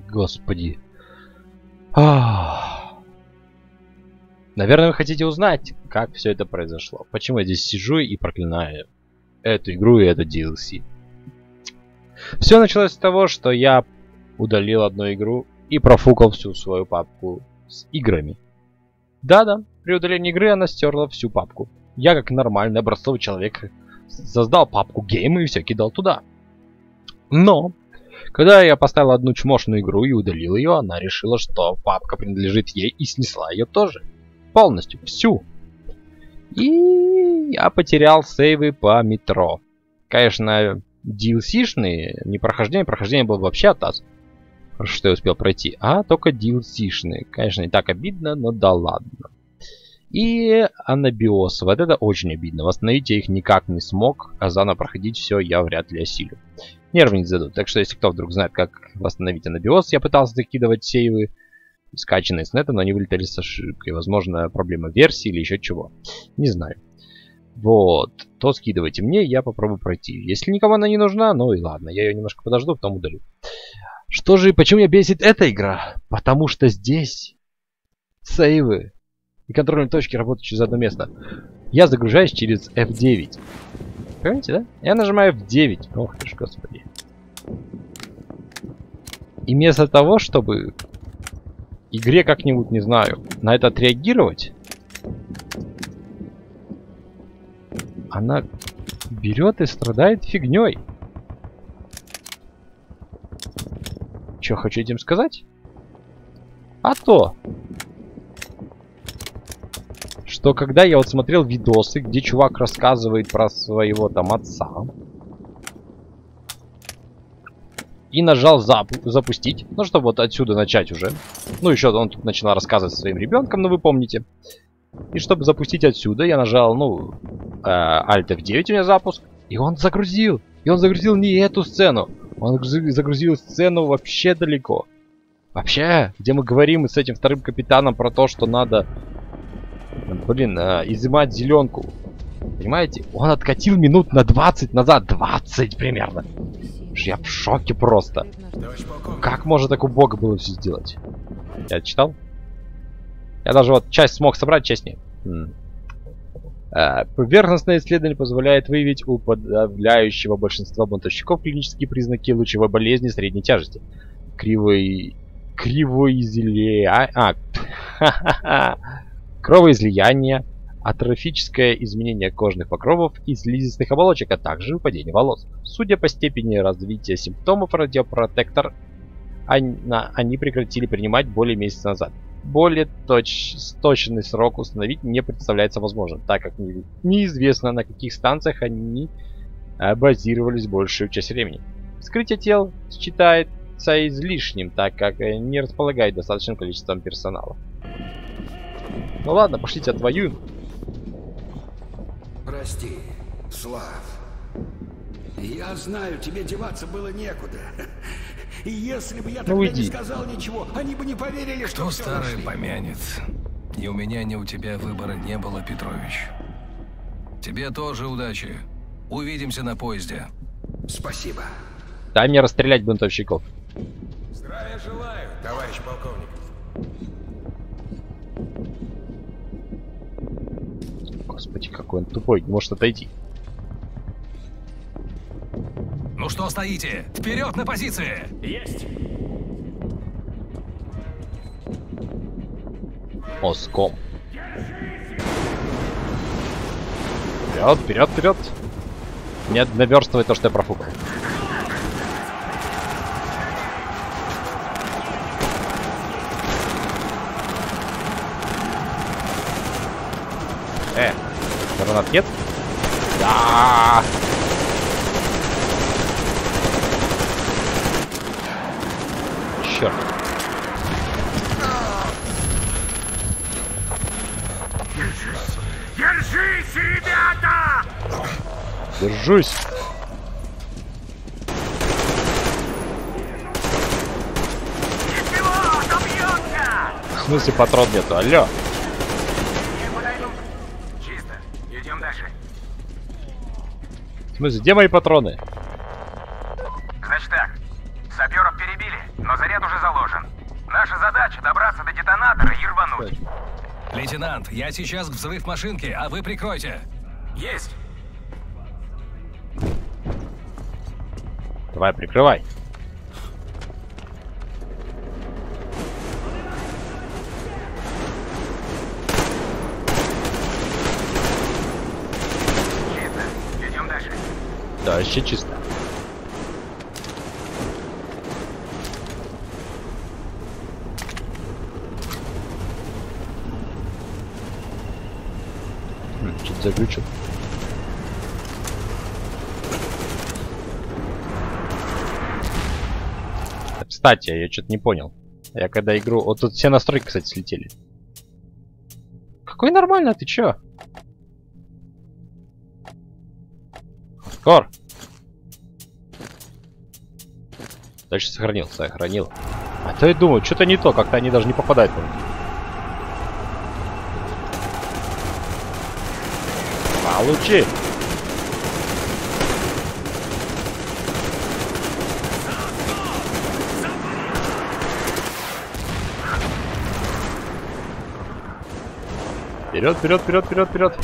Господи. Наверное, вы хотите узнать, как все это произошло. Почему я здесь сижу и проклинаю эту игру и это DLC. Все началось с того, что я удалил одну игру и профукал всю свою папку с играми. Да-да, при удалении игры она стерла всю папку. Я, как нормальный образцовый человек, создал папку геймы и все кидал туда. Но когда я поставил одну чмошную игру и удалил ее, она решила, что папка принадлежит ей, и снесла ее тоже. Полностью, всю. И я потерял сейвы по метро. Конечно, DLC-шные, не прохождение, прохождение было вообще атас. Хорошо, что я успел пройти. А только DLC-шные. Конечно, не так обидно, но да ладно. И анабиосы. Вот это очень обидно. Восстановить я их никак не смог, а заново проходить все я вряд ли осилю. Нервы не зададут. Так что, если кто вдруг знает, как восстановить анабиоз, я пытался закидывать сейвы, скачанные с нета, но они вылетали с ошибкой. Возможно, проблема версии или еще чего. Не знаю. Вот. То скидывайте мне, я попробую пройти. Если никому она не нужна, ну и ладно. Я ее немножко подожду, потом удалю. Что же и почему меня бесит эта игра? Потому что здесь сейвы и контрольные точки работают через одно место. Я загружаюсь через F9. Понимаете, да? Я нажимаю F9. Ох ты ж, господи. И вместо того, чтобы игре как-нибудь, не знаю, на это отреагировать, она берет и страдает фигней. Что хочу этим сказать? А то, что когда я вот смотрел видосы, где чувак рассказывает про своего там отца, и нажал запустить, ну чтобы вот отсюда начать уже. Ну еще он тут начинал рассказывать своим ребенком, но вы помните. И чтобы запустить отсюда, я нажал, ну, Alt F9 у меня запуск, и он загрузил. И он загрузил не эту сцену, он загрузил сцену вообще далеко. Вообще, где мы говорим с этим вторым капитаном про то, что надо... Блин, изымать зеленку. Понимаете? Он откатил минут на 20 назад. 20 примерно. Я в шоке просто. Как можно так убого было все сделать? Я читал? Я даже вот часть смог собрать, часть нет. Поверхностное исследование позволяет выявить у подавляющего большинства бунтовщиков клинические признаки лучевой болезни средней тяжести. Кровоизлияние, атрофическое изменение кожных покровов и слизистых оболочек, а также выпадение волос. Судя по степени развития симптомов, радиопротектор они прекратили принимать более месяца назад. Более точный срок установить не представляется возможным, так как неизвестно, на каких станциях они базировались большую часть времени. Вскрытие тел считается излишним, так как не располагает достаточным количеством персонала. Ну ладно, пошлите, отвоюем. Прости, Слав. Я знаю, тебе деваться было некуда. И если бы я тогда не сказал ничего, они бы не поверили, что... Кто старый помянет? Ни у меня, ни у тебя выбора не было, Петрович. Тебе тоже удачи. Увидимся на поезде. Спасибо. Дай мне расстрелять бунтовщиков. Здравия желаю, товарищ полковник. Господи, какой он тупой, не может отойти. Ну что стоите? Вперед на позиции! Есть! Оском. Вперед, вперед, вперед! Нет, наверстывай то, что я профукал. Гранат нет? Да! Черт. Держись! Держись, ребята! Держусь! Ничего, добьёмся! В смысле патрон нету? Алло! Где мои патроны? Значит так, саперов перебили, но заряд уже за Лейтенант, я сейчас взрыв машинки, а вы прикройте. Есть. Давай, прикрывай. Чисто. Идем дальше. Да, еще чисто. Заключу. Кстати, я что-то не понял. Я когда игру... Вот тут все настройки, кстати, слетели. Какой нормально, ты чё? Хардкор! Дальше сохранил, сохранил. А то я думаю, что-то не то, как-то они даже не попадают. Получи! Вперед, вперед, вперед, вперед, вперед!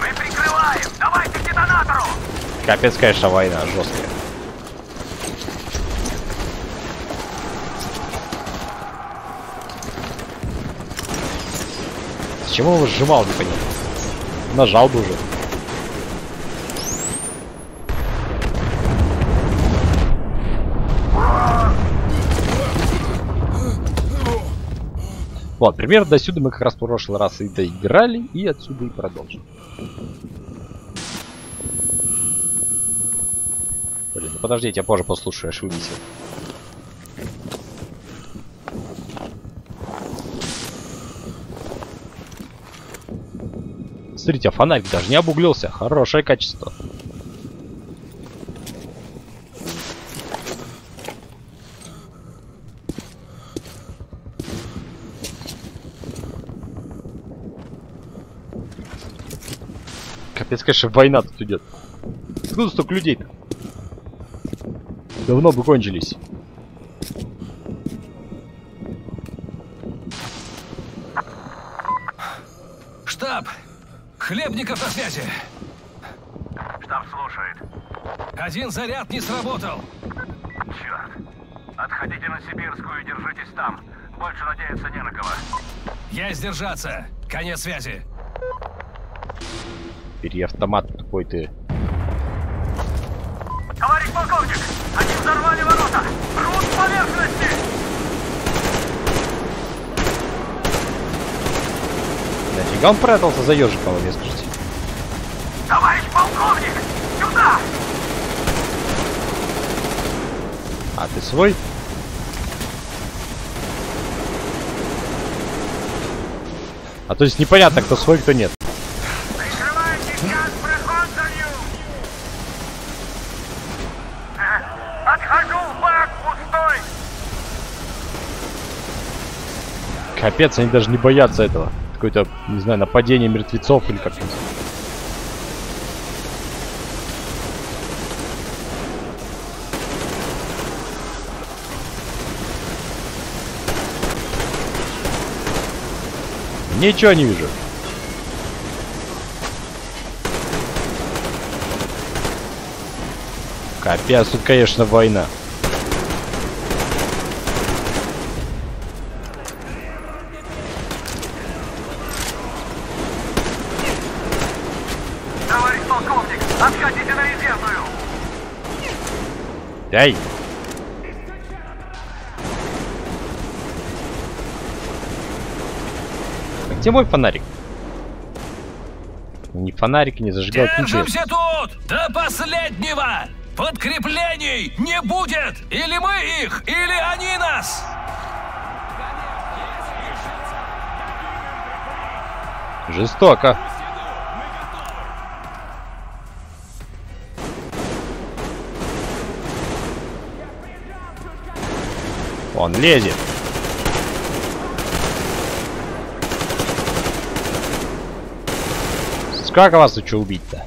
Мы прикрываем! Давайте к детонатору! Капец, конечно, война жесткая. С чего его сжимал, не понимаю? Нажал бы уже. Вот, примерно до сюда мы как раз в прошлый раз и доиграли, и отсюда и продолжим. Блин, ну подожди, я тебя позже послушаю, аж выбесил. Смотрите, а фонарик даже не обуглился. Хорошее качество. Капец, конечно, война тут идет. Откуда столько людей-то? Давно бы кончились. Штаб! Хлебников на связи. Штаб слушает. Один заряд не сработал. Черт. Отходите на Сибирскую и держитесь там. Больше надеяться не на кого. Есть держаться. Конец связи. Бери автомат какой ты. Товарищ полковник, они взорвали ворота. Рвут с поверхности. Нафига он прятался за ежиком, вы мне скажите? Товарищ полковник! Сюда! А ты свой? А то есть непонятно, кто свой, кто нет. Прикрывайте сейчас проход за ним! Отхожу, бак пустой! Капец, они даже не боятся этого. Какое-то, не знаю, нападение мертвецов или как-нибудь. Ничего не вижу. Капец, тут, конечно, война. Эй! А где мой фонарик? Ни фонарик не зажигает. Держимся тут! До последнего! Подкреплений не будет! Или мы их, или они нас! Жестоко! Он лезет. Как вас учу убить-то?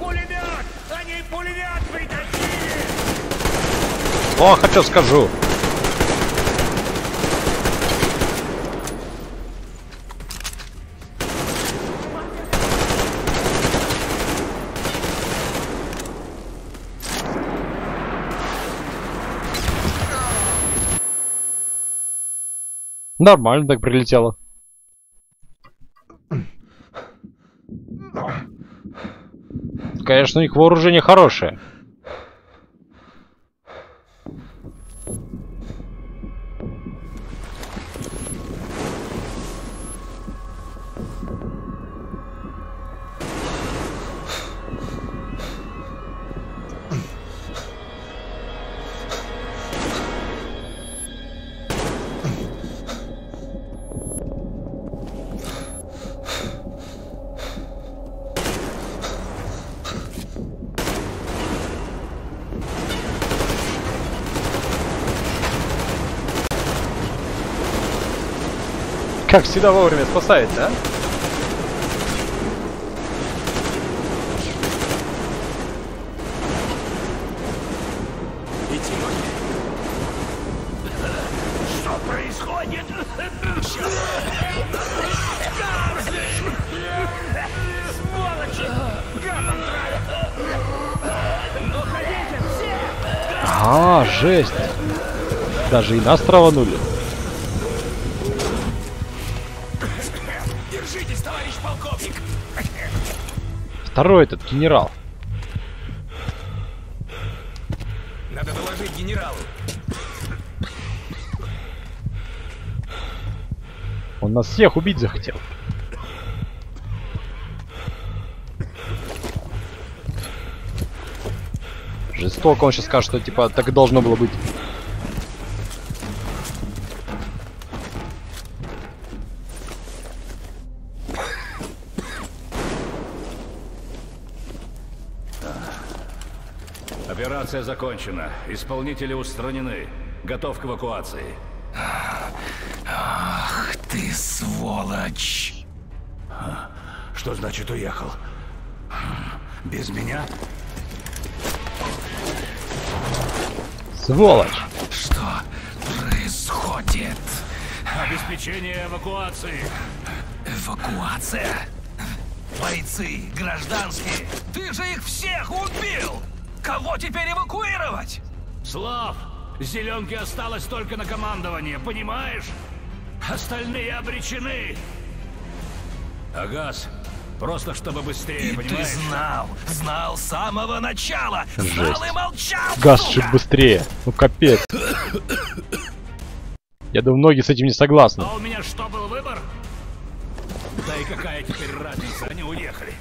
Пулемет! Ох, а что скажу? Нормально так прилетело. Конечно, у них вооружение хорошее. Как всегда вовремя спасает, да? Что происходит? А, жесть! Даже и нас траванули. Второй этот генерал. Надо доложить генералу. Он нас всех убить захотел. Жестоко он сейчас скажет, что типа так и должно было быть. Операция закончена. Исполнители устранены. Готов к эвакуации. Ах ты, сволочь! Что значит уехал? Без меня? Сволочь! Что происходит? Обеспечение эвакуации. Эвакуация? Бойцы, гражданские, ты же их всех убил! Кого теперь эвакуировать? Слав, зеленки осталось только на командование, понимаешь? Остальные обречены. А газ просто чтобы быстрее, и понимаешь? Ты знал с самого начала. Жесть. Знал и молчал. Газ чуть быстрее. Ну капец. Я думаю, многие с этим не согласны. А у меня что, был выбор? Да и какая теперь разница, они уехали.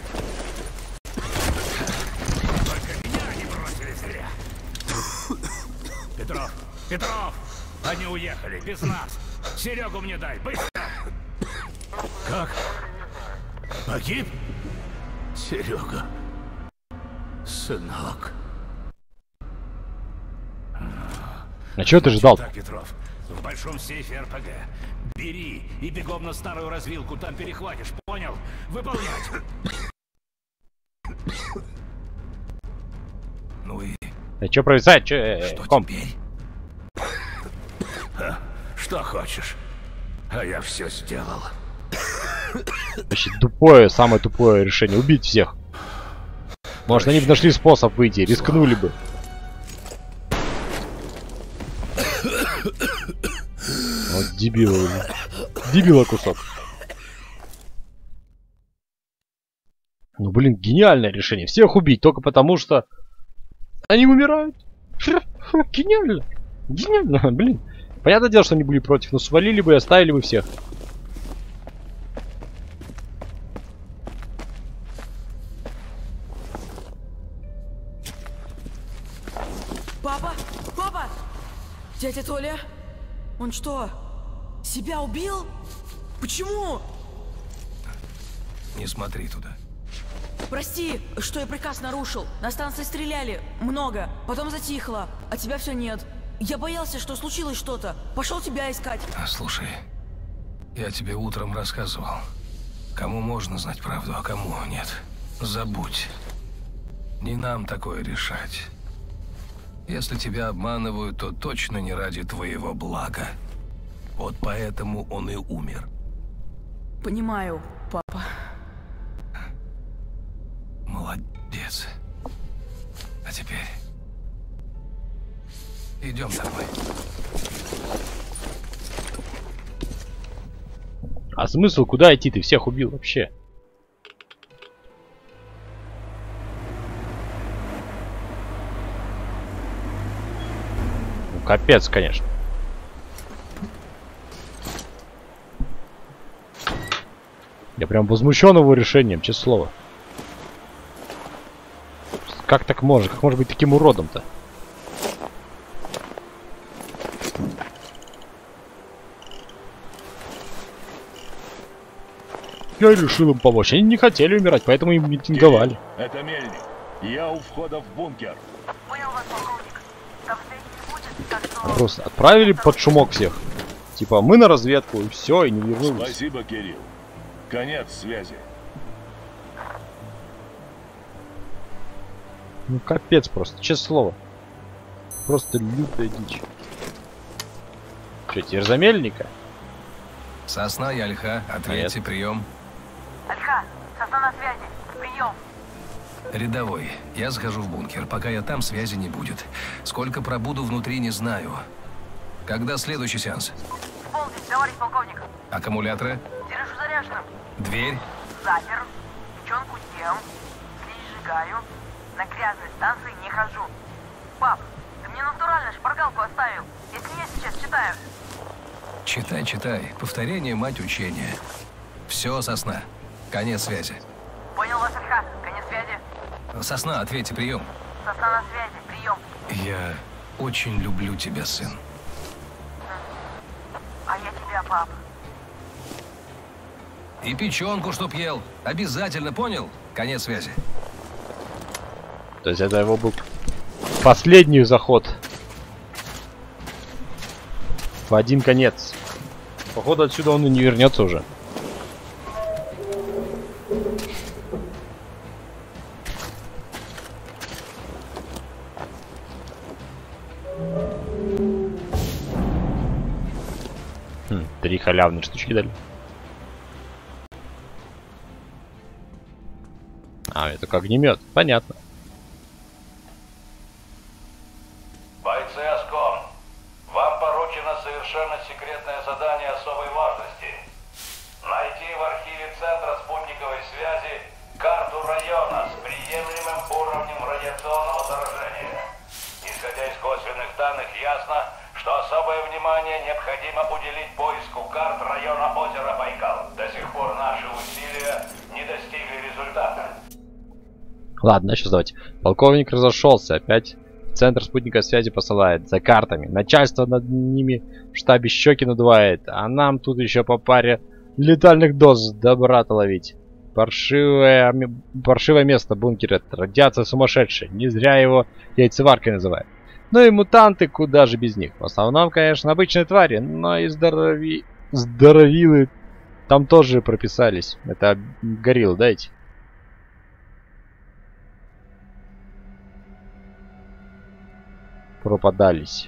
Петров, они уехали, без нас. Серегу мне дай, быстро. Как? Погиб? Серега. Сынок. А чего ты ждал? Так, Петров, в большом сейфе РПГ. Бери и бегом на старую развилку, там перехватишь, понял? Выполнять. Ну и... Да чё провисать? Что теперь? Что хочешь? А я все сделал. Вообще тупое, самое тупое решение. Убить всех. Может, они бы нашли способ выйти, рискнули бы. Вот дебила. Дебила кусок. Ну блин, гениальное решение. Всех убить только потому, что они умирают. Гениально. Гениально, блин. Понятное дело, что они были против, но свалили бы и оставили бы всех. Папа! Папа! Дядя Толя? Он что, себя убил? Почему? Не смотри туда. Прости, что я приказ нарушил. На станции стреляли. Много. Потом затихло. А тебя все нет. Я боялся, что случилось что-то. Пошел тебя искать. Слушай, я тебе утром рассказывал. Кому можно знать правду, а кому нет. Забудь. Не нам такое решать. Если тебя обманывают, то точно не ради твоего блага. Вот поэтому он и умер. Понимаю, папа. Молодец. А теперь... идем домой. А смысл куда идти? Ты всех убил вообще. Ну, капец, конечно. Я прям возмущен его решением, честное слово. Как так можно? Как может быть таким уродом-то? Я решил им помочь. Они не хотели умирать, поэтому им митинговали. Это Мельник. Я у входа в бункер. Понял вас, полковник. Там встречи не будет, так что... Просто отправили под шумок всех. Типа, мы на разведку, и все, и не вернулись. Спасибо, Кирилл. Конец связи. Ну капец просто, честное слово. Просто лютая дичь. Че, теперь за Мельника? Сосна и Альха, ответьте, прием. Альха, сосна на связи, прием. Рядовой, я захожу в бункер, пока я там, связи не будет. Сколько пробуду внутри, не знаю. Когда следующий сеанс? В полдень, товарищ полковник. Аккумуляторы? Держу заряженным. Дверь? Запер. Печенку съем. Слизь сжигаю. На грязной станции не хожу. Пап, ты мне натурально шпаргалку оставил. Если я сейчас читаю. Читай, читай. Повторение — мать учения. Все, Сосна. Конец связи. Понял вас, Альха. Конец связи. Сосна, ответьте, прием. Сосна на связи, прием. Я очень люблю тебя, сын. А я тебя, пап. И печенку, чтоб ел. Обязательно, понял? Конец связи. То есть это его был последний заход. В один конец. Походу отсюда он и не вернется уже. Три халявные штучки дали. А, это как огнемет. Понятно. Ладно, сейчас давайте. Полковник разошелся. Опять центр спутниковой связи посылает за картами. Начальство над ними в штабе щеки надувает. А нам тут еще по паре летальных доз добра-то ловить. Паршивое место бункера. Радиация сумасшедшая. Не зря его яйцеваркой называют. Ну и мутанты, куда же без них. В основном, конечно, обычные твари, но и здоровилы там тоже прописались. Это гориллы, дайте. Пропадались.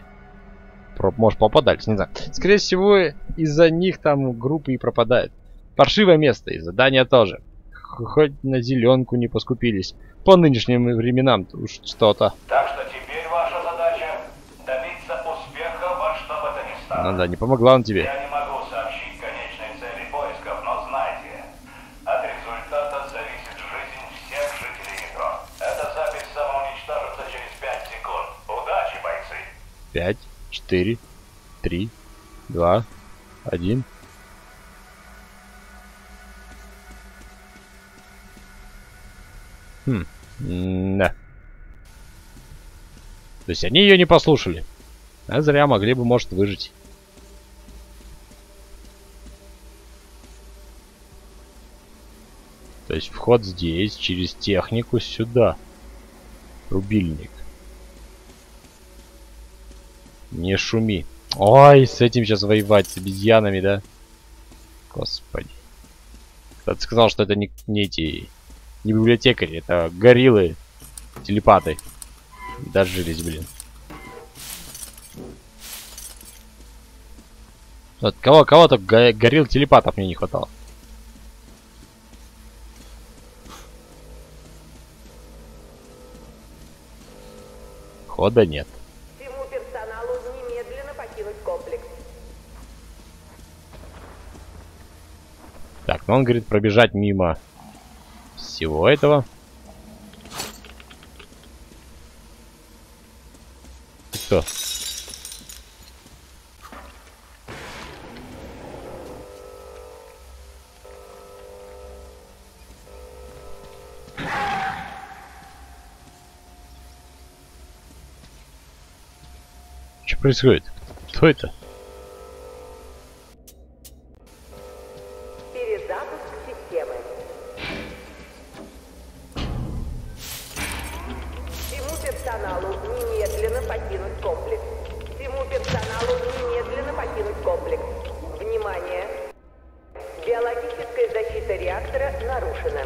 Может, попадались, не знаю. Скорее всего, из-за них там группы и пропадают. Паршивое место, и задания тоже. Хоть на зеленку не поскупились. По нынешним временам уж что-то. Так что теперь ваша задача — добиться успеха во что бы то ни стало. Ну да, не помогла он тебе. Я не могу сообщить конечные цели поисков, но знайте, от результата зависит жизнь всех жителей метро. Эта запись самоуничтожится через 5 секунд. Удачи, бойцы! 5, 4, 3, 2, 1... Да. То есть они ее не послушали. А зря, могли бы, может, выжить. То есть вход здесь, через технику сюда. Рубильник. Не шуми. Ой, с этим сейчас воевать, с обезьянами, да? Господи. Кто-то сказал, что это не эти... Не библиотекари, это гориллы, телепаты. Дожились, блин. От кого-то горил телепатов мне не хватало. Хода нет. Всему персоналу немедленно покинуть комплекс. Так, ну он говорит пробежать мимо всего этого. Ты кто? Происходит? Кто это? Перезапуск системы. Всему персоналу немедленно покинуть комплекс. Всему персоналу немедленно покинуть комплекс. Внимание! Биологическая защита реактора нарушена.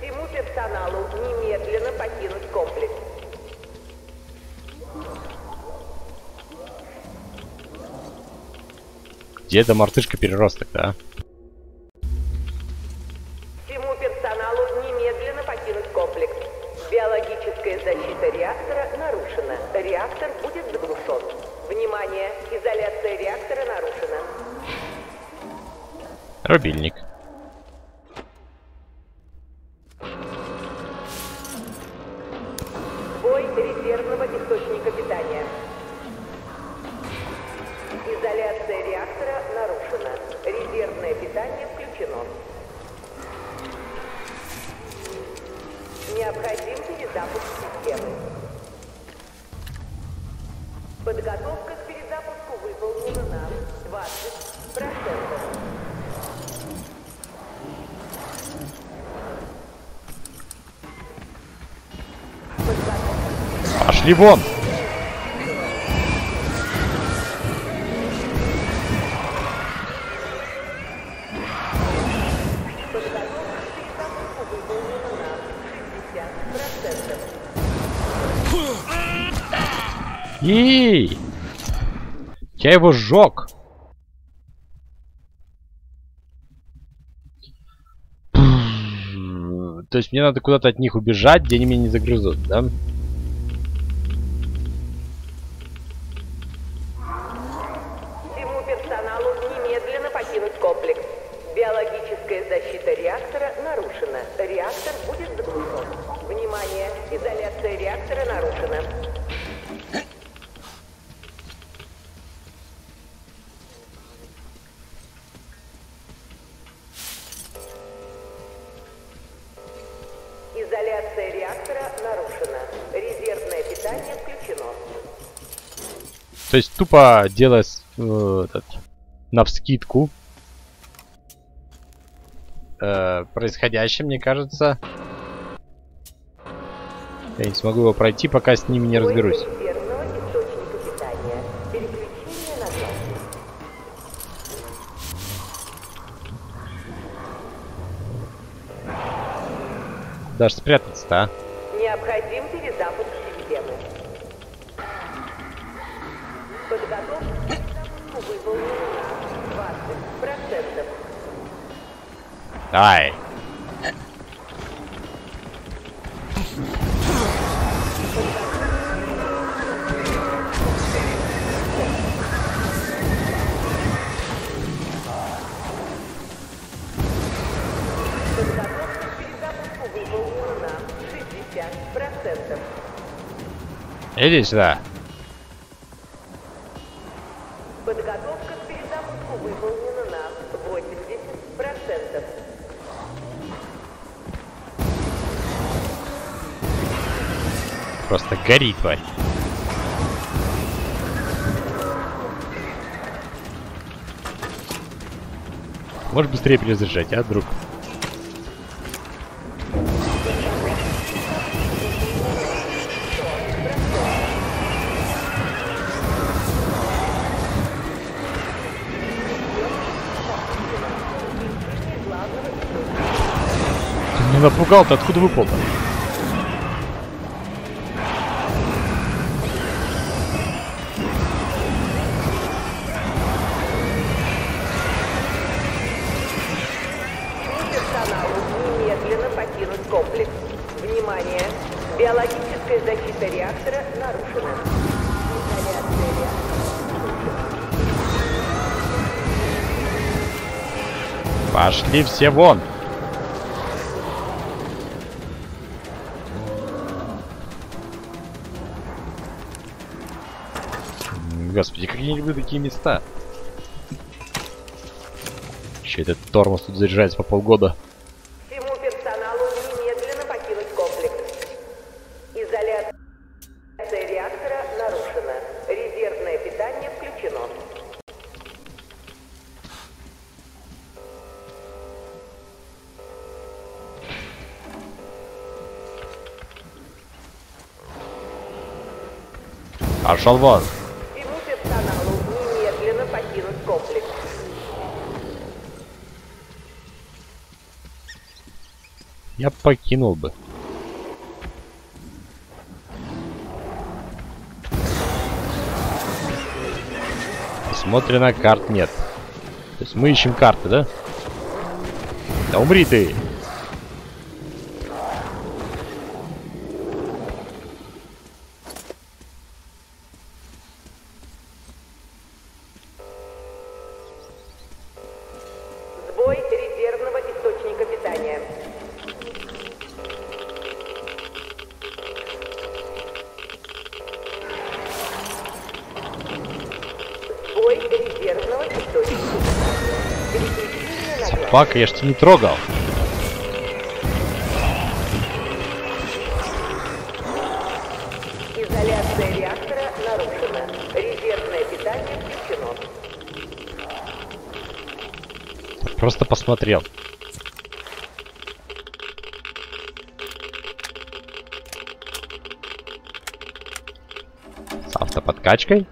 Всему персоналу немедленно покинуть комплекс. Где эта мартышка-переросток-то, а? Всему персоналу немедленно покинуть комплекс. Биологическая защита реактора нарушена. Реактор будет заглушен. Внимание! Изоляция реактора нарушена. Рубильник. Сбой резервного источника питания. Изоляция реактора нарушена. Резервное питание включено. Необходим перезапуск системы. Подготовка к перезапуску выполнена на 20%. Подготовка. Пошли вон! Ей! Я его сжег. То есть мне надо куда-то от них убежать, где они меня не загрызут, да? Всему персоналу немедленно покинуть комплекс. Биологическая защита реактора нарушена. Реактор будет заглушен. Внимание! Изоляция реактора нарушена. Изоляция реактора нарушена. Резервное питание включено. То есть тупо делая навскидку происходящее, мне кажется. Я не смогу его пройти, пока с ними не разберусь. Даже спрятаться-то, а? Необходим перезапуск системы. Подготовка к перезапуску выполнена на 20%. Ай! Иди сюда. Подготовка к перезапуску выполнена на 80%. Просто горит, тварь. Можешь быстрее перезаряжать, а, друг? Напугал-то, откуда выпал? комплекс. Внимание! Биологическая защита реактора нарушена. Изоляция реактора. Пошли все вон. Господи, какие вы такие места. Еще этот тормоз тут заряжается по полгода. Всему персоналу немедленно покинуть комплекс. Изоляция реактора нарушена. Резервное питание включено. Пошел вон. Всему персоналу немедленно покинуть комплекс. Я покинул бы. Посмотрено, карт нет. То есть мы ищем карты, да? Да умри ты! Пак, я ж тебя не трогал. Изоляция реактора нарушена. Резервное питание включено. Просто посмотрел. С автоподкачкой.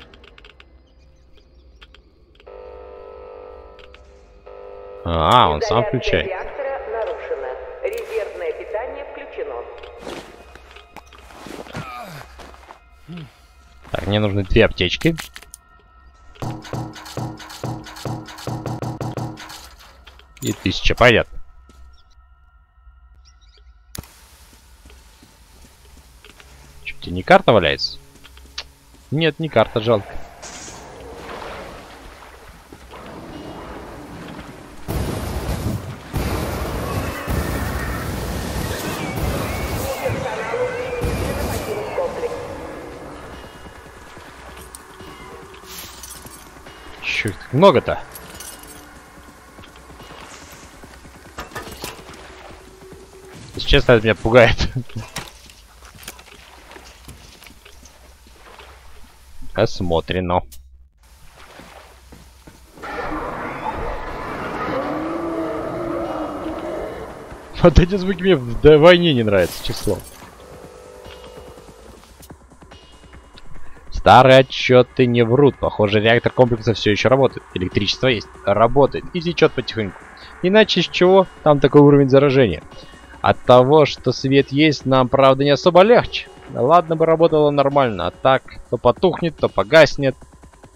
А, он сам включает. Реактора нарушена. Резервное питание включено. Так, мне нужны две аптечки. И 1000, понятно. Чё, тебе не карта валяется? Нет, не карта, жалко. Много-то. Если честно, это меня пугает. Осмотрено. Вот эти звуки мне в войне не нравятся, число. Старые отчеты не врут. Похоже, реактор комплекса все еще работает. Электричество есть, работает и течет потихоньку. Иначе с чего там такой уровень заражения? От того, что свет есть, нам, правда, не особо легче. Ладно бы работало нормально, а так то потухнет, то погаснет.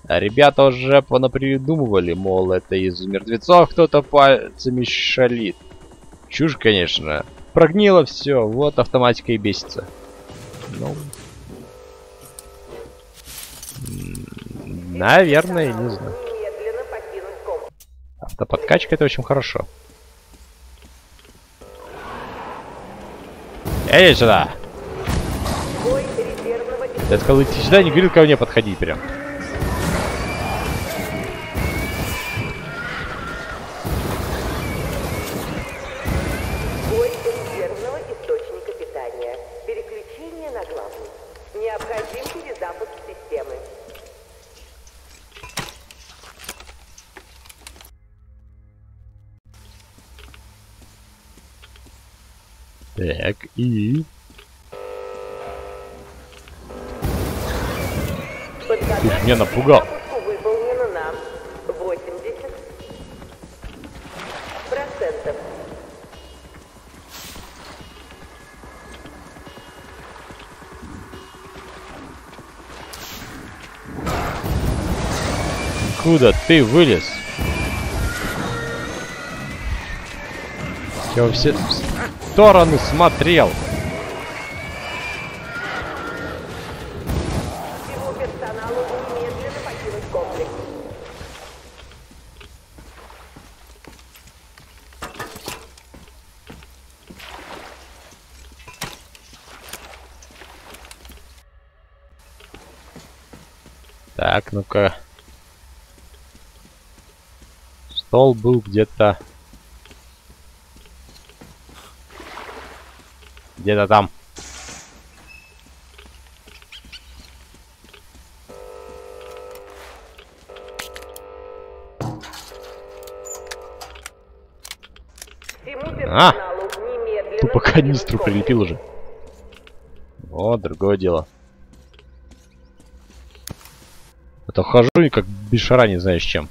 А ребята уже понапридумывали, мол, это из мертвецов кто-то пальцами шалит. Чушь, конечно. Прогнило все, вот автоматика и бесится. Ну... Наверное, не знаю. Автоподкачка — это очень хорошо. Эй, сюда! Я сказал, иди сюда, не говорил, ко мне подходи прям. Так, и... Ты меня напугал. Выполнено нам 80%. Куда ты вылез? Я все... стороны смотрел. Так, ну-ка. Стол был где-то... где-то там. А! Тупо канистру прилепил уже. О, другое дело. А то хожу и как без шара не знаешь чем.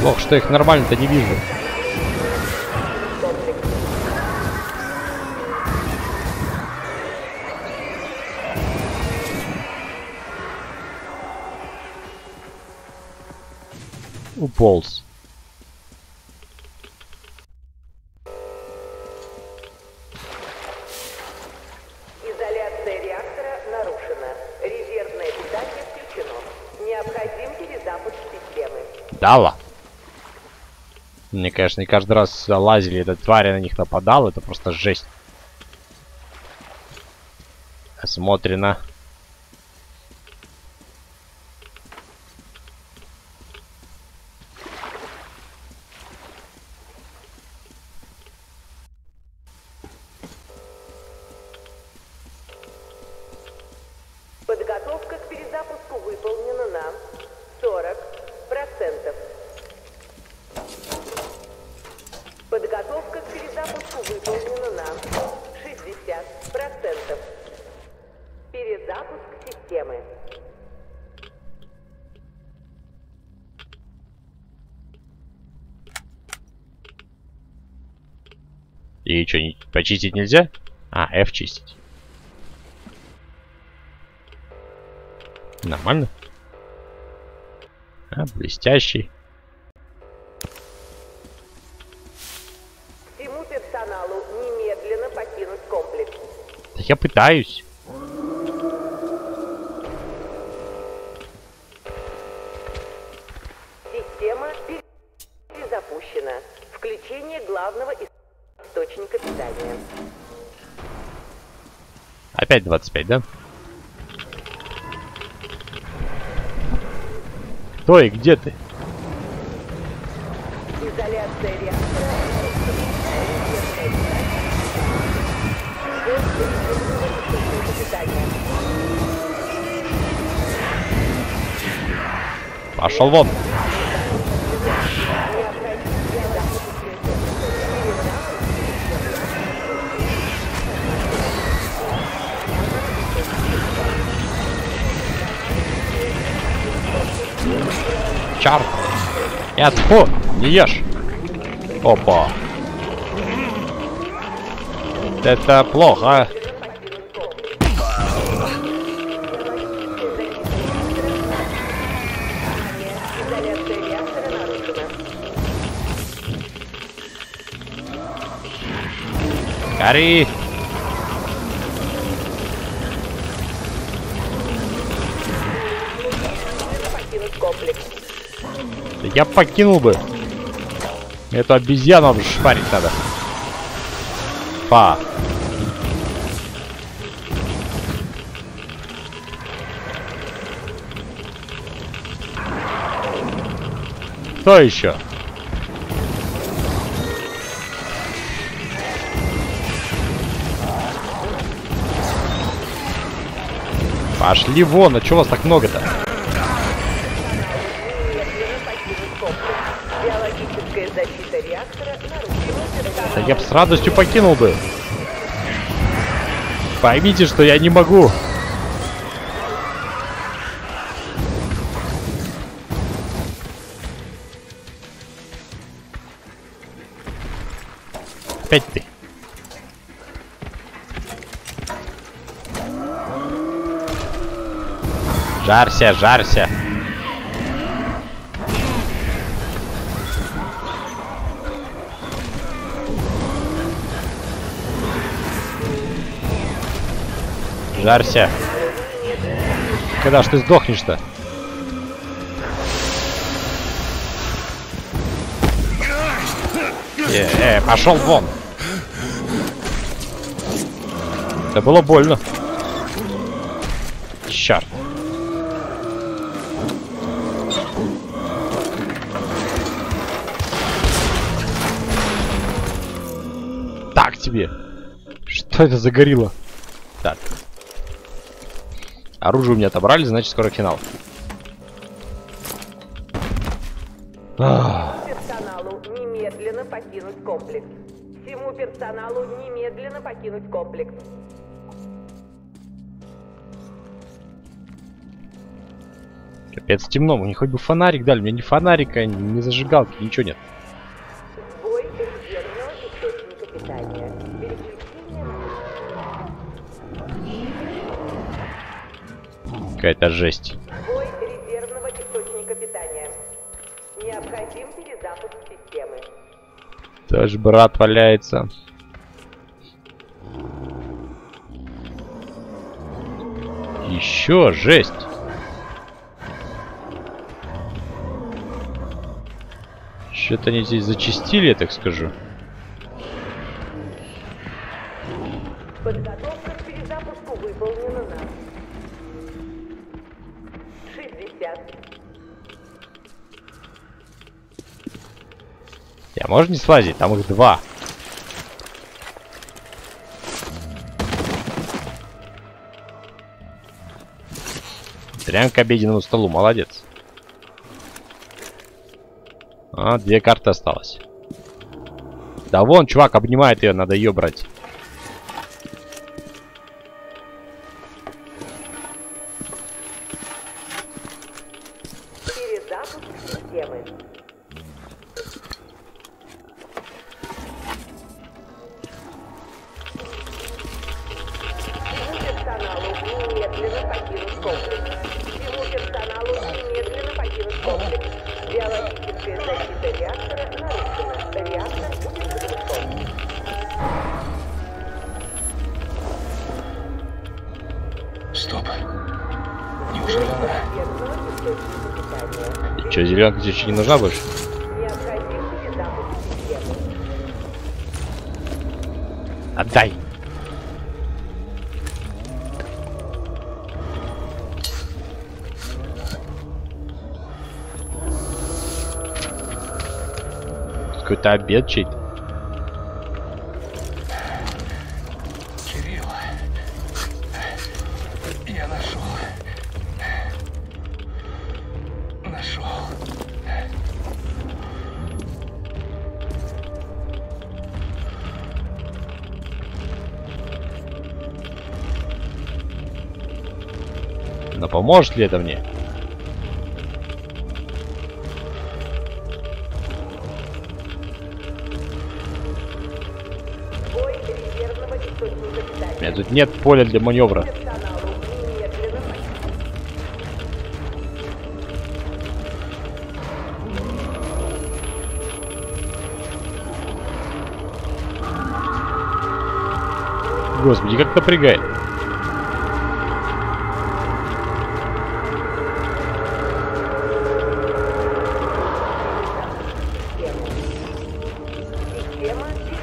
Плохо, что их нормально-то не вижу. Уполз. Изоляция реактора нарушена. Резервное питание включено. Необходим перезапуск системы. Дала. Мне, конечно, не каждый раз лазили, эта тварь на них нападала. Это просто жесть. Осмотрено. Подготовка к перезапуску выполнена на 40%. Подготовка к перезапуску выполнена на 60%. Перезапуск системы. И что, почистить нельзя? А, F чистить. Нормально. А, блестящий. Я пытаюсь. Система перезапущена. Включение главного источника питания. Опять 25, да? Кто и где ты? Изоляция реактора. Пошел вон. Чарт. Нет, фу, не ешь. Опа. Это плохо. Гори! Да я покинул бы. Эту обезьяну шпарить надо. Па. Кто еще? Пошли вон, а чё вас так много-то? Да я бы с радостью покинул бы. Поймите, что я не могу. Опять ты. Жарься, жарься. Жарься. Когда ж ты сдохнешь-то? Пошел вон. Да было больно. Черт. Так тебе. Что это за горилла? Так. Оружие у меня отобрали, значит скоро финал. Комплекс. Капец темно, мне хоть бы фонарик дали, у меня ни фонарика, ни зажигалки, ничего нет. Сбой резервного источника питания. Переключение. Какая-то жесть. Сбой резервного источника питания. Необходим перезапуск системы. Тоже брат валяется. Еще жесть. Что-то они здесь зачистили, я так скажу. Подготовка к перезапуску выполнена на 60. Я можно не слазить, там их два. Прям к обеденному столу, молодец. А, две карты осталось. Да вон, чувак обнимает ее, надо ее брать. Перезапуск системы. Че, зеленка тебе еще не нужна больше? Отдай! Какой-то обед чей-то. Кирилл, я нашел. Но поможет ли это мне? У меня тут нет поля для маневра. Господи, как напрягает.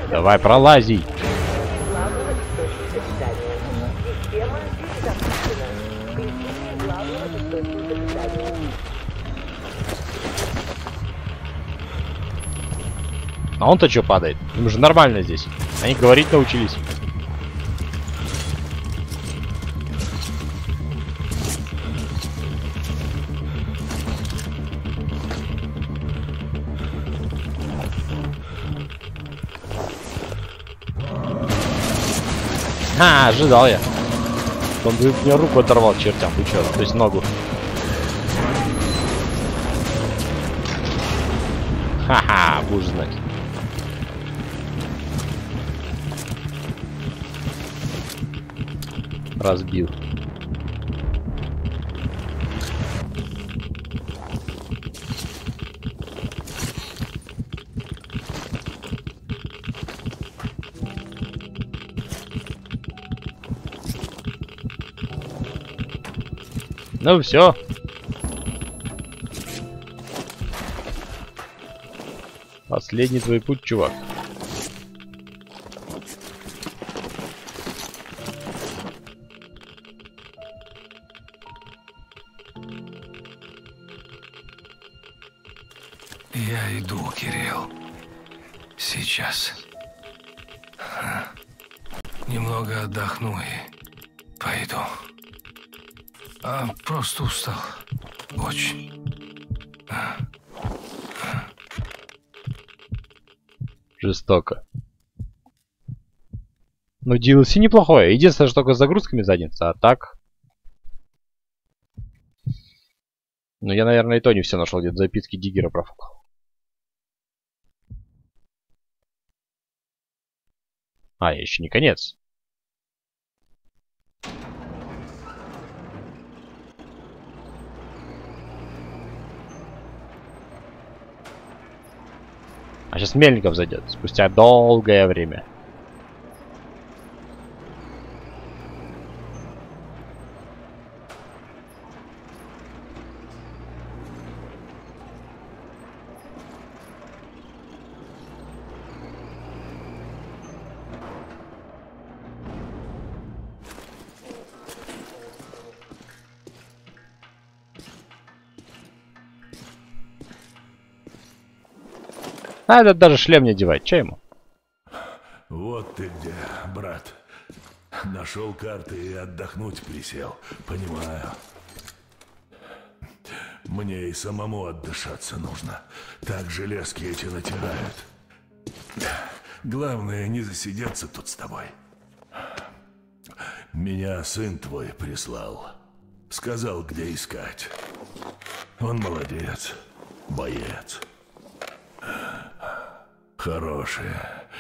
Давай, пролази. А он-то что падает? Им же нормально здесь. Они говорить научились. Ха, ожидал я. Он мне руку оторвал чертям, ты чё? То есть ногу. Ха-ха, будешь знать. разбил. Ну все. Последний твой путь, чувак. Я иду, Кирилл. Сейчас. Ха. Немного отдохну и пойду. Просто устал. Очень. Жестоко. Ну, DLC неплохое. Единственное, что только с загрузками задница, а так... Ну, я, наверное, и то не все нашел, где-то записки Диггера профукал. А, еще не конец. А сейчас Мельников зайдет, спустя долгое время. А этот даже шлем не одевает, че ему? Вот ты где, брат. Нашел карты и отдохнуть присел. Понимаю. Мне и самому отдышаться нужно. Так железки эти натирают. Главное, не засидеться тут с тобой. Меня сын твой прислал. Сказал, где искать. Он молодец. Боец. Хороший,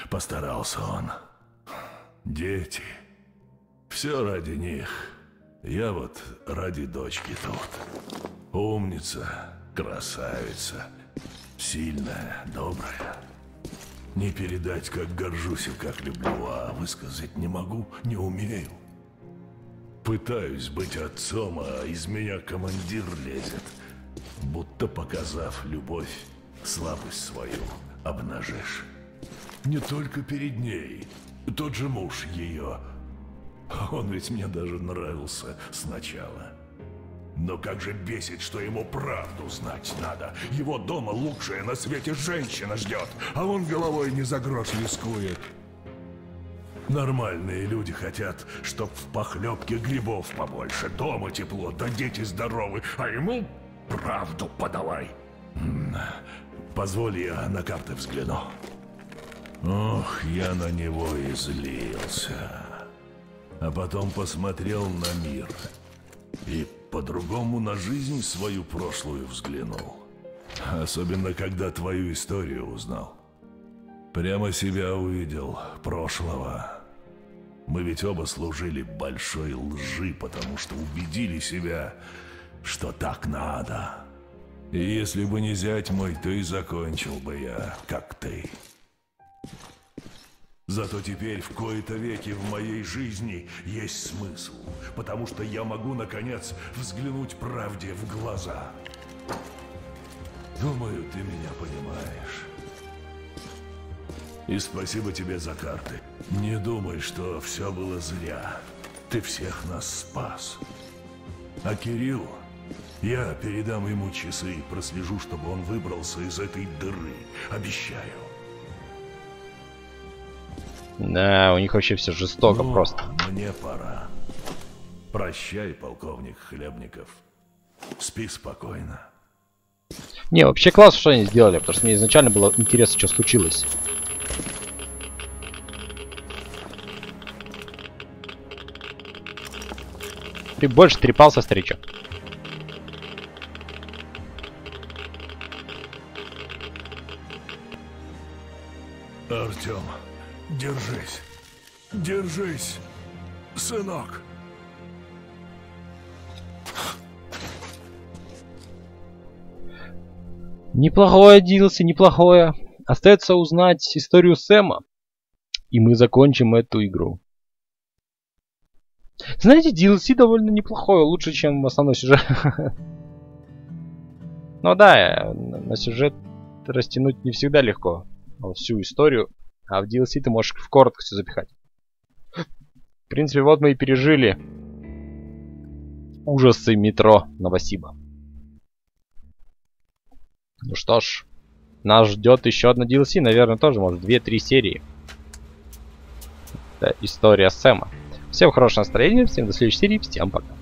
постарался он. Дети. Все ради них. Я вот ради дочки тут. Умница, красавица. Сильная, добрая. Не передать, как горжусь и как люблю, а высказать не могу, не умею. Пытаюсь быть отцом, а из меня командир лезет. Будто показав любовь, слабость свою обнажишь. Не только перед ней. Тот же муж ее. Он ведь мне даже нравился сначала. Но как же бесит, что ему правду знать надо. Его дома лучшая на свете женщина ждет, а он головой не за грош рискует. Нормальные люди хотят, чтоб в похлебке грибов побольше, дома тепло, да дети здоровы, а ему правду подавай. Позволь, я на карты взгляну. Ох, я на него и злился. А потом посмотрел на мир. И по-другому на жизнь свою прошлую взглянул. Особенно, когда твою историю узнал. Прямо себя увидел, прошлого. Мы ведь оба служили большой лжи, потому что убедили себя, что так надо. И если бы не зять мой, то и закончил бы я, как ты. Зато теперь в кои-то веки в моей жизни есть смысл, потому что я могу, наконец, взглянуть правде в глаза. Думаю, ты меня понимаешь. И спасибо тебе за карты. Не думай, что все было зря. Ты всех нас спас. А Кирилл? Я передам ему часы и прослежу, чтобы он выбрался из этой дыры. Обещаю. Да, у них вообще все жестоко, ну, просто. Мне пора. Прощай, полковник Хлебников. Спи спокойно. Не, вообще класс, что они сделали, потому что мне изначально было интересно, что случилось. Ты больше трепался, встреча. Артём, держись, сынок, Неплохое, Дилси, неплохое. Остается узнать историю Сэма, и мы закончим эту игру. Знаете, DLC довольно неплохое, лучше, чем основной сюжет. Ну да, на сюжет растянуть не всегда легко, всю историю, а в DLC ты можешь в коротко все запихать. В принципе, вот мы и пережили ужасы метро Новосиба. Ну что ж, нас ждет еще одна DLC, наверное, тоже, может, 2-3 серии. Это история Сэма. Всем хорошего настроения, всем до следующей серии, всем пока.